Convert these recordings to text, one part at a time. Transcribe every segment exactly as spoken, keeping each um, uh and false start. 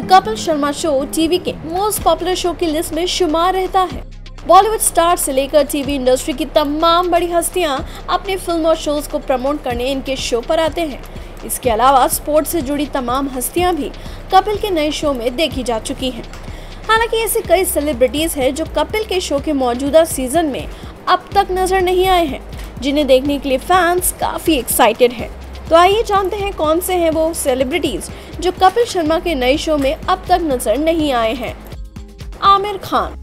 The Kapil Sharma show TV के most popular show की list में शुमार रहता है। बॉलीवुड स्टार से लेकर टीवी इंडस्ट्री की तमाम बड़ी हस्तियां अपने फिल्म और शोज को प्रमोट करने इनके शो पर आते हैं। इसके अलावा स्पोर्ट्स से जुड़ी तमाम हस्तियां भी कपिल के नए शो में देखी जा चुकी हैं। हालांकि ऐसे कई सेलिब्रिटीज हैं जो कपिल के शो के मौजूदा सीजन में अब तक नजर नहीं आए हैं, जिन्हें देखने के लिए फैंस काफी एक्साइटेड हैं। तो आइए जानते हैं कौन से हैं वो सेलिब्रिटीज जो कपिल शर्मा के नए शो में अब तक नजर नहीं आए हैं। आमिर खान।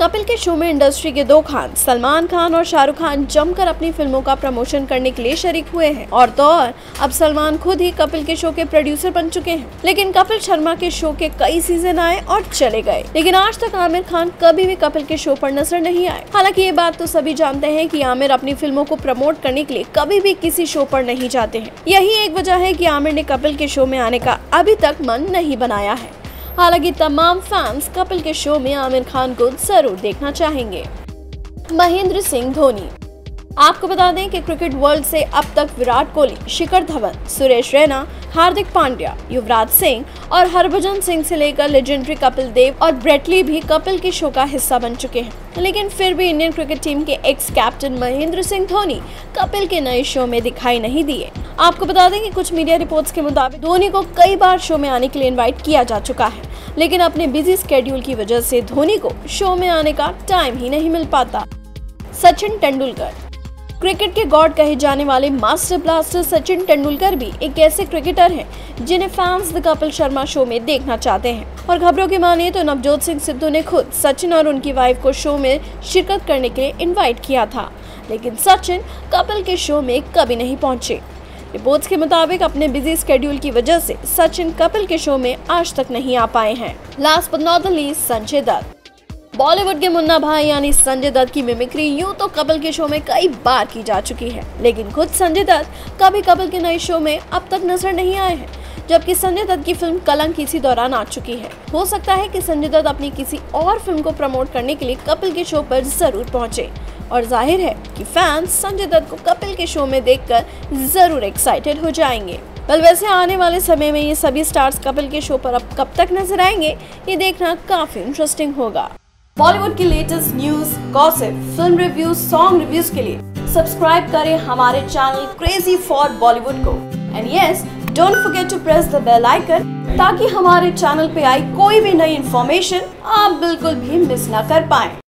कपिल के शो में इंडस्ट्री के दो खान सलमान खान और शाहरुख खान जमकर अपनी फिल्मों का प्रमोशन करने के लिए शरीक हुए हैं। और तो और अब सलमान खुद ही कपिल के शो के प्रोड्यूसर बन चुके हैं। लेकिन कपिल शर्मा के शो के कई सीजन आए और चले गए, लेकिन आज तक आमिर खान कभी भी कपिल के शो पर नजर नहीं आए। हालांकि ये बात तो सभी जानते हैं कि आमिर अपनी फिल्मों को प्रमोट करने के लिए कभी भी किसी शो पर नहीं जाते हैं। यही एक वजह है कि आमिर ने कपिल के शो में आने का अभी तक मन नहीं बनाया है। हालांकि तमाम फैंस कपिल के शो में आमिर खान को जरूर देखना चाहेंगे। महेंद्र सिंह धोनी। आपको बता दें कि क्रिकेट वर्ल्ड से अब तक विराट कोहली, शिखर धवन, सुरेश रैना, हार्दिक पांड्या, युवराज सिंह और हरभजन सिंह से लेकर लेजेंडरी कपिल देव और ब्रेटली भी कपिल के शो का हिस्सा बन चुके हैं। लेकिन फिर भी इंडियन क्रिकेट टीम के एक्स कैप्टन महेंद्र सिंह धोनी कपिल के नए शो में दिखाई नहीं दिए। आपको बता दें कि कुछ मीडिया रिपोर्ट्स के मुताबिक धोनी को कई बार शो में आने के लिए इन्वाइट किया जा चुका है, लेकिन अपने बिजी स्केड्यूल की वजह से धोनी को शो में आने का टाइम ही नहीं मिल पाता। सचिन तेंदुलकर। क्रिकेट के गॉड कहे जाने वाले मास्टर ब्लास्टर सचिन तेंदुलकर भी एक ऐसे क्रिकेटर हैं जिन्हें fans the Kapil Sharma show में देखना चाहते हैं। और खबरों की माने तो नवजोत सिंह सिद्धू ने खुद सचिन और उनकी वाइफ को शो में शिरकत करने के लिए इनवाइट किया था, लेकिन सचिन कपिल के शो में कभी नहीं पहुंचे। रिपोर्ट्स के मुताबिक अपने बिजी स्केड्यूल की वजह से सचिन कपिल के शो में आज तक नहीं आ पाए हैं। Last but not the least, Sanjay Dutt. Bollywood के मुन्ना भाई यानी संजय दत्त की मिमिक्री यूं तो कपिल के शो में कई बार की जा चुकी है, लेकिन खुद संजय दत्त कभी कपिल के नए शो में अब तक नजर नहीं आए हैं, जबकि संजय दत्त की फिल्म कलंक इसी दौरान आ चुकी है। हो सकता है कि संजय दत्त अपनी किसी और फिल्म को प्रमोट करने के लिए कपिल के शो पर जरूर पहुंचे और जाहिर है कि फैंस संजय दत्त को कपिल के शो में देखकर जरूर एक्साइटेड हो जाएंगे। बल वैसे आने वाले समय में ये सभी स्टार्स कपिल के शो पर अब कब तक नजर आएंगे, ये देखना काफी इंटरेस्टिंग होगा। बॉलीवुड की latest news, gossip, film reviews, song reviews के लिए सब्सक्राइब करें हमारे चैनल क्रेजी फॉर बॉलीवुड को। And yes, don't forget to press the bell icon ताकि हमारे चैनल पे आई कोई भी नई इन्फॉर्मेशन आप बिल्कुल भी मिस ना कर पाएं।